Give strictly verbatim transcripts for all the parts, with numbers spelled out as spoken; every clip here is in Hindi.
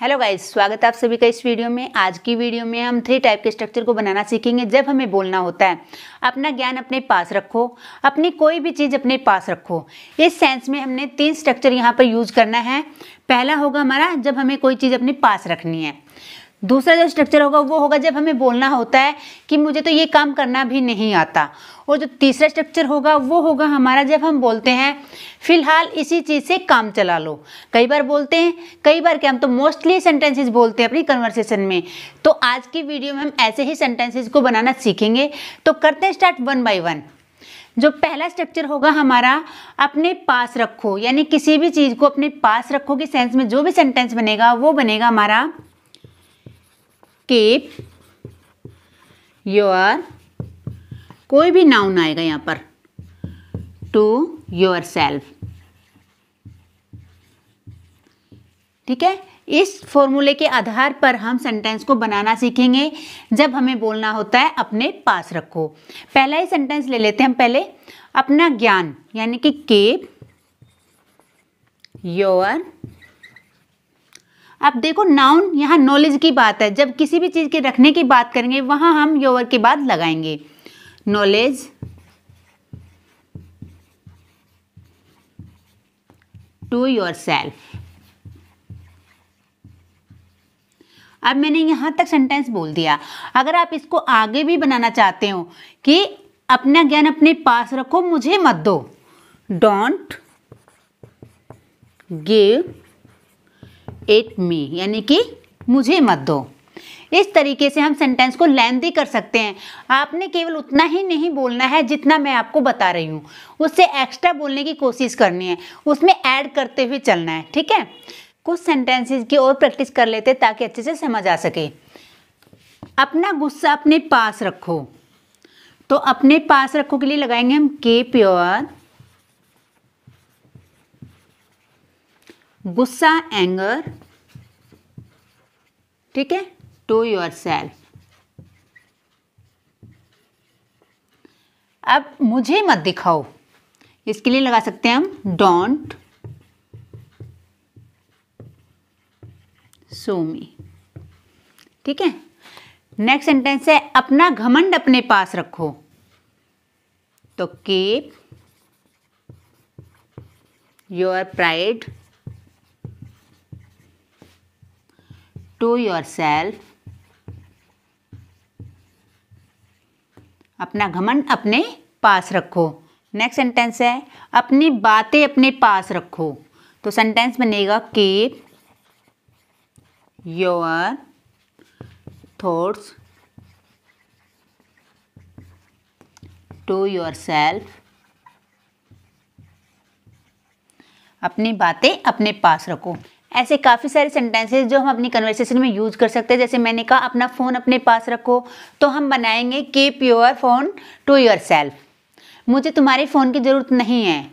हेलो गाइस, स्वागत है आप सभी का इस वीडियो में। आज की वीडियो में हम थ्री टाइप के स्ट्रक्चर को बनाना सीखेंगे जब हमें बोलना होता है। अपना ज्ञान अपने पास रखो, अपनी कोई भी चीज़ अपने पास रखो, इस सेंस में हमने तीन स्ट्रक्चर यहाँ पर यूज करना है। पहला होगा हमारा जब हमें कोई चीज़ अपने पास रखनी है। दूसरा जो स्ट्रक्चर होगा वो होगा जब हमें बोलना होता है कि मुझे तो ये काम करना भी नहीं आता। और जो तीसरा स्ट्रक्चर होगा वो होगा हमारा जब हम बोलते हैं फिलहाल इसी चीज़ से काम चला लो। कई बार बोलते हैं, कई बार क्या हम तो मोस्टली सेंटेंसेस बोलते हैं अपनी कन्वर्सेशन में। तो आज की वीडियो में हम ऐसे ही सेंटेंसेस को बनाना सीखेंगे। तो करते हैं स्टार्ट वन बाय वन। जो पहला स्ट्रक्चर होगा हमारा अपने पास रखो, यानी किसी भी चीज़ को अपने पास रखो के सेंस में जो भी सेंटेंस बनेगा वो बनेगा हमारा कीप योर, कोई भी नाउन आएगा यहाँ पर, टू योर सेल्फ। ठीक है, इस फॉर्मूले के आधार पर हम सेंटेंस को बनाना सीखेंगे जब हमें बोलना होता है अपने पास रखो। पहला ही सेंटेंस ले लेते हैं हम पहले, अपना ज्ञान, यानी कि कीप योर। अब देखो नाउन, यहाँ नॉलेज की बात है। जब किसी भी चीज़ के रखने की बात करेंगे वहाँ हम योर के बाद लगाएंगे नॉलेज टू योर सेल्फ। अब मैंने यहाँ तक सेंटेंस बोल दिया। अगर आप इसको आगे भी बनाना चाहते हो कि अपना ज्ञान अपने पास रखो, मुझे मत दो, डोंट गिव इट मी, यानी कि मुझे मत दो। इस तरीके से हम सेंटेंस को लेंथी कर सकते हैं। आपने केवल उतना ही नहीं बोलना है जितना मैं आपको बता रही हूँ, उससे एक्स्ट्रा बोलने की कोशिश करनी है, उसमें ऐड करते हुए चलना है। ठीक है, कुछ सेंटेंसेस की और प्रैक्टिस कर लेते हैं ताकि अच्छे से समझ आ सके। अपना गुस्सा अपने पास रखो, तो अपने पास रखो के लिए लगाएंगे हम कीप योर गुस्सा, एंगर, ठीक है, टू योर सेल्फ। अब मुझे मत दिखाओ, इसके लिए लगा सकते हैं हम डोंट शो मी। ठीक है, नेक्स्ट सेंटेंस है अपना घमंड अपने पास रखो, तो keep your pride to yourself. अपना घमंड अपने पास रखो। नेक्स्ट सेंटेंस है अपनी बातें अपने पास रखो, तो सेंटेंस बनेगा keep your thoughts to yourself. अपनी बातें अपने पास रखो। ऐसे काफ़ी सारे सेंटेंसेस जो हम अपनी कन्वर्सेशन में यूज कर सकते हैं। जैसे मैंने कहा अपना फ़ोन अपने पास रखो, तो हम बनाएंगे keep your phone to yourself. मुझे तुम्हारे फ़ोन की ज़रूरत नहीं है,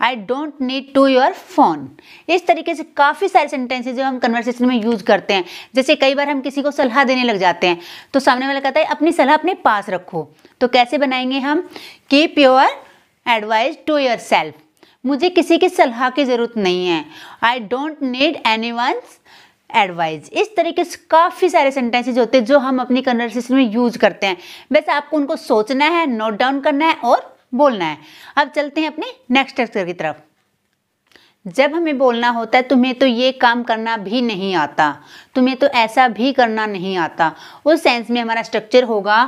I don't need to your phone. इस तरीके से काफ़ी सारे सेंटेंसेस जो हम कन्वर्सेशन में यूज करते हैं। जैसे कई बार हम किसी को सलाह देने लग जाते हैं तो सामने वाला कहता है अपनी सलाह अपने पास रखो, तो कैसे बनाएंगे हम keep your advice to yourself. मुझे किसी की सलाह की ज़रूरत नहीं है, I don't need anyone's advice. इस तरीके से काफ़ी सारे सेंटेंसेज होते हैं जो हम अपनी कन्वर्सेशन में यूज करते हैं। वैसे आपको उनको सोचना है, नोट डाउन करना है और बोलना है। अब चलते हैं अपने नेक्स्ट स्ट्रक्चर की तरफ। जब हमें बोलना होता है तुम्हें तो ये काम करना भी नहीं आता, तुम्हें तो ऐसा भी करना नहीं आता, उस सेंस में हमारा स्ट्रक्चर होगा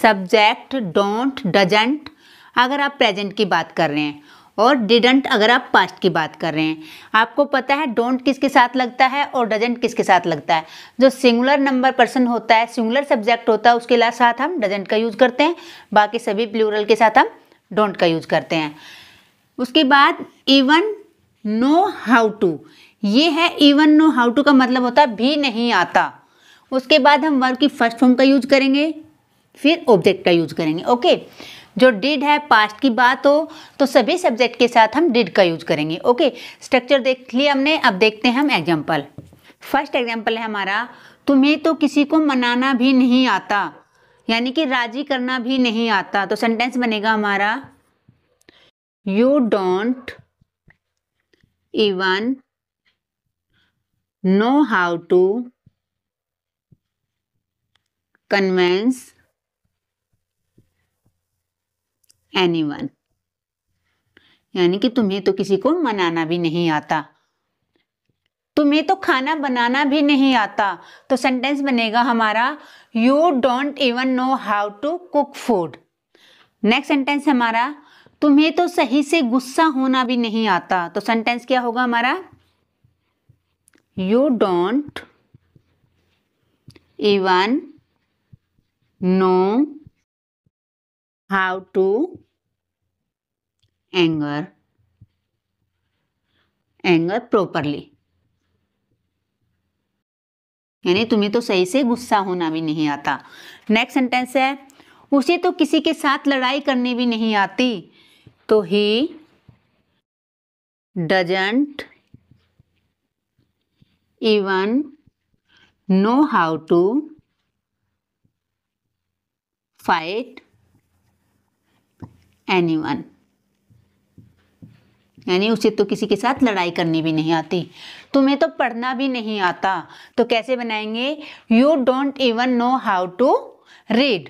सब्जेक्ट, डोंट, डजंट अगर आप प्रेजेंट की बात कर रहे हैं, और डिडंट अगर आप पास्ट की बात कर रहे हैं। आपको पता है डोंट किसके साथ लगता है और डजंट किसके साथ लगता है। जो सिंगुलर नंबर पर्सन होता है, सिंगुलर सब्जेक्ट होता है, उसके साथ हम डजंट का यूज़ करते हैं, बाकी सभी प्लूरल के साथ हम डोंट का यूज़ करते हैं। उसके बाद इवन नो हाउ टू, ये है इवन नो हाउ टू का मतलब होता है भी नहीं आता। उसके बाद हम वर्ब की फर्स्ट फॉर्म का यूज़ करेंगे, फिर ऑब्जेक्ट का यूज़ करेंगे। ओके, जो डिड है पास्ट की बात हो तो सभी सब्जेक्ट के साथ हम डिड का यूज करेंगे। ओके, स्ट्रक्चर देख लिए हमने। अब देखते हैं हम एग्जांपल। फर्स्ट एग्जांपल है हमारा तुम्हें तो किसी को मनाना भी नहीं आता, यानी कि राजी करना भी नहीं आता, तो सेंटेंस बनेगा हमारा you don't even know how to convince anyone, यानी कि तुम्हें तो किसी को मनाना भी नहीं आता, तुम्हें तो खाना बनाना भी नहीं आता। तो सेंटेंस बनेगा हमारा you don't even know how to cook food. Next sentence हमारा तुम्हें तो सही से गुस्सा होना भी नहीं आता। तो सेंटेंस क्या होगा हमारा, you don't even know how to anger anger properly, यानी तुम्हें तो सही से गुस्सा होना भी नहीं आता। नेक्स्ट सेंटेंस है उसे तो किसी के साथ लड़ाई करनी भी नहीं आती। तो he doesn't even know how to fight anyone, यानी उसे तो किसी के साथ लड़ाई करनी भी नहीं आती। तुम्हें तो पढ़ना भी नहीं आता, तो कैसे बनाएंगे, you don't even know how to read.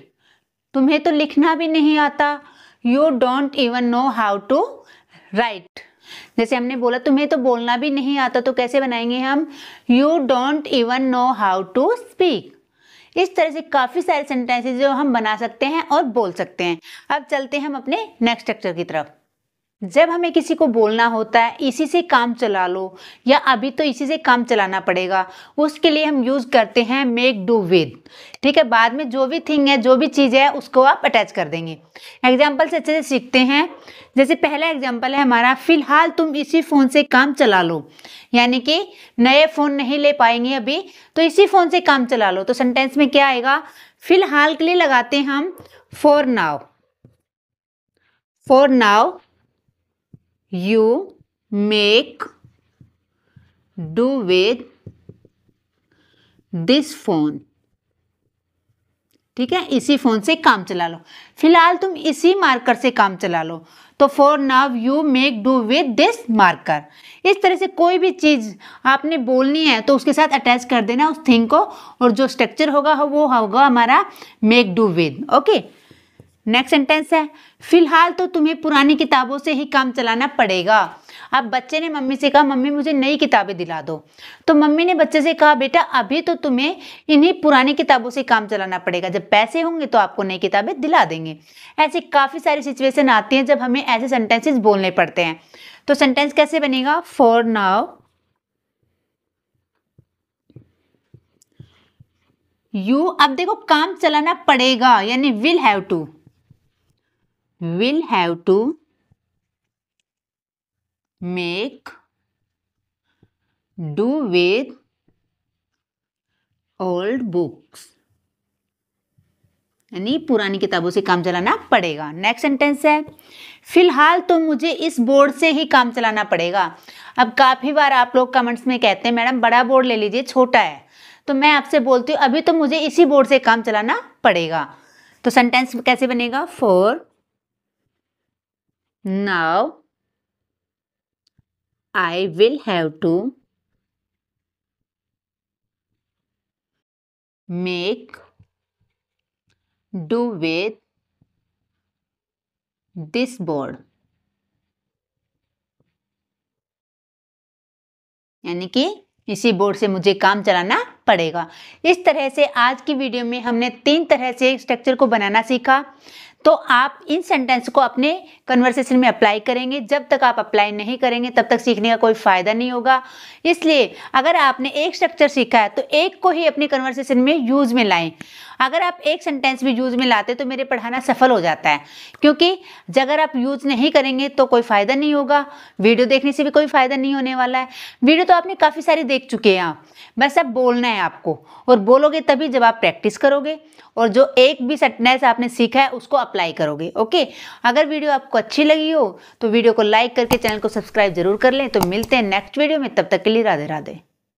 तुम्हें तो लिखना भी नहीं आता, you don't even know how to write. जैसे हमने बोला तुम्हें तो बोलना भी नहीं आता, तो कैसे बनाएंगे हम, you don't even know how to speak. इस तरह से काफ़ी सारे सेंटेंसेस जो हम बना सकते हैं और बोल सकते हैं। अब चलते हैं हम अपने नेक्स्ट स्ट्रक्चर की तरफ। जब हमें किसी को बोलना होता है इसी से काम चला लो या अभी तो इसी से काम चलाना पड़ेगा, उसके लिए हम यूज़ करते हैं मेक डू विद। ठीक है, बाद में जो भी थिंग है जो भी चीज़ है उसको आप अटैच कर देंगे। एग्जाम्पल से अच्छे से सीखते हैं। जैसे पहला एग्जाम्पल है हमारा, फिलहाल तुम इसी फ़ोन से काम चला लो, यानी कि नए फ़ोन नहीं ले पाएंगे अभी तो इसी फ़ोन से काम चला लो। तो सेंटेंस में क्या आएगा, फिलहाल के लिए लगाते हैं हम for now. For now You make do with this phone। ठीक है, इसी फोन से काम चला लो, फिलहाल तुम इसी मार्कर से काम चला लो। तो for now you make do with this marker। इस तरह से कोई भी चीज़ आपने बोलनी है तो उसके साथ अटैच कर देना उस थिंग को, और जो स्ट्रक्चर होगा वो होगा हमारा make do with। Okay, next sentence है, फिलहाल तो तुम्हें पुरानी किताबों से ही काम चलाना पड़ेगा। अब बच्चे ने मम्मी से कहा, मम्मी मुझे नई किताबें दिला दो। तो मम्मी ने बच्चे से कहा, बेटा अभी तो तुम्हें इन्हीं पुरानी किताबों से काम चलाना पड़ेगा, जब पैसे होंगे तो आपको नई किताबें दिला देंगे। ऐसे काफ़ी सारी सिचुएशन आती हैं जब हमें ऐसे सेंटेंसेस बोलने पड़ते हैं। तो सेंटेंस कैसे बनेगा, फॉर नाउ यू, अब देखो काम चलाना पड़ेगा यानी will have to will have to make do with old books, यानी पुरानी किताबों से काम चलाना पड़ेगा। नेक्स्ट सेंटेंस है, फिलहाल तो मुझे इस बोर्ड से ही काम चलाना पड़ेगा। अब काफ़ी बार आप लोग कमेंट्स में कहते हैं, मैडम बड़ा बोर्ड ले लीजिए, छोटा है। तो मैं आपसे बोलती हूँ अभी तो मुझे इसी बोर्ड से काम चलाना पड़ेगा। तो सेंटेंस कैसे बनेगा, for Now I will have to make do with this board, यानी कि इसी बोर्ड से मुझे काम चलाना पड़ेगा। इस तरह से आज की वीडियो में हमने तीन तरह से स्ट्रक्चर को बनाना सीखा। तो आप इन सेंटेंस को अपने कन्वर्सेशन में अप्लाई करेंगे। जब तक आप अप्लाई नहीं करेंगे तब तक सीखने का कोई फ़ायदा नहीं होगा। इसलिए अगर आपने एक स्ट्रक्चर सीखा है तो एक को ही अपने कन्वर्सेशन में यूज़ में लाएं। अगर आप एक सेंटेंस भी यूज़ में लाते तो मेरे पढ़ाना सफल हो जाता है, क्योंकि अगर आप यूज़ नहीं करेंगे तो कोई फ़ायदा नहीं होगा, वीडियो देखने से भी कोई फ़ायदा नहीं होने वाला है। वीडियो तो आपने काफ़ी सारी देख चुके हैं, बस अब बोलना है आपको, और बोलोगे तभी जब आप प्रैक्टिस करोगे और जो एक भी सेंटेंस आपने सीखा है उसको अप्लाई करोगे। ओके, अगर वीडियो आपको अच्छी लगी हो तो वीडियो को लाइक करके चैनल को सब्सक्राइब जरूर कर लें। तो मिलते हैं नेक्स्ट वीडियो में, तब तक के लिए राधे राधे।